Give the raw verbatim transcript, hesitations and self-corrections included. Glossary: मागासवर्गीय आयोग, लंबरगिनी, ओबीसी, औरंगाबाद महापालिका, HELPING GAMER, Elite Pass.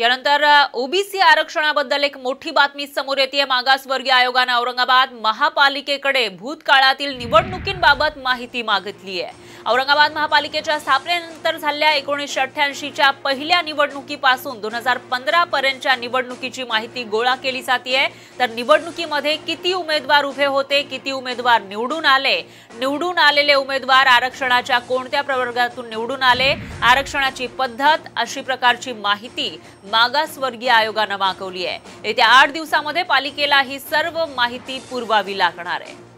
यानंतर ओबीसी आरक्षणाबद्दल एक मोठी बातमी समोर येते. मागासवर्गीय आयोगाने औरंगाबाद महापालिकेकडे भूतकाळातील निवडणुकींबाबत माहिती मागितली आहे. औरंगाबाद महापालिकेच्या स्थापनेनंतर झालेल्या एकोणीसशे अठ्ठ्याऐंशी च्या पहिल्या निवडणुकीपासून दोन हजार पंधरा पर्यंतच्या निवडणुकीची माहिती गोळा केली जाते आहे. तर निवडणुकीमध्ये किती उमेदवार उभे होते, किती उमेदवार निवडून आले, निवडून आलेले उमेदवार आरक्षणाच्या कोणत्या प्रवर्गातून निवडून आले, आरक्षणाची पद्धत अशी प्रकारची माहिती मागासवर्गीय आयोगाने मागवली आहे. येत्या आठ दिवसांमध्ये पालिकेला ही सर्व माहिती पुरवावी लागणार आहे.